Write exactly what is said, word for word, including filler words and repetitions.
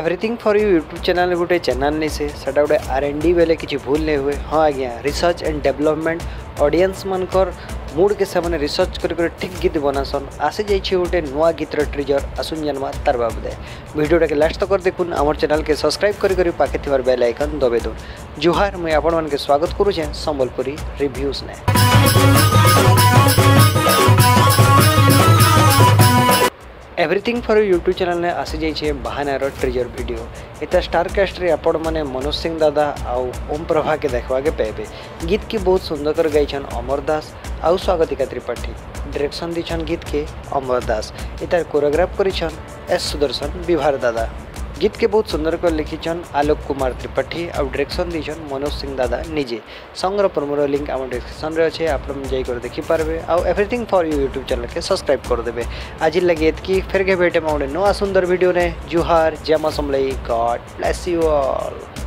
Everything for you YouTube channel गोटे channel नहीं से सेटा गोटे आर एंड डी बेले किसी भूल नहीं हुए। हाँ आज्ञा रिसर्च एंड डेवलपमेंट ऑडियंस मानकर मूड के सामने रिसर्च कर ठीक गीत बनासन आसी जाइए गोटे नुआ गीतर ट्रिजर आसन जानवा तार बाबदे भिडियोटा के लास्ट तक देखुन आम चैनल के सब्सक्राइब कर पाखे थोर बेल आइकन दबे दो। जुहार मुझे आपण मान के स्वागत करुचे संबलपुरी रिव्यूज ने। Everything for you YouTube channel ने आसी जाइए बहानार ट्रिजर वीडियो। इतना स्टारकास्ट रे आपण मैंने मनोज सिंह दादा आउ ओम प्रभा के देखवा के पाइबे। गीत की बहुत सुंदर कर गायन अमर दास आउ स्वागतिका त्रिपाठी। डायरेक्शन दीछन गीत के अमर दास। इतार कोरियोग्राफ करिछन एस सुदर्शन विभार दादा। गीत के बहुत सुंदर कर लिखिछन आलोक कुमार त्रिपाठी और डायरेक्शन दीछन मनोज सिंह दादा निजे। संग्र प्रोमोर लिंक आम डिस्क्रिप्शन में अच्छे आप जाकर देखिपारे। आउ everything for you YouTube channel के सब्सक्राइब करदे। आज लगे इतकी फिर के भेटे में गोटे नया सुंदर वीडियो ने। जुहार जय मां Samalei. God bless you all.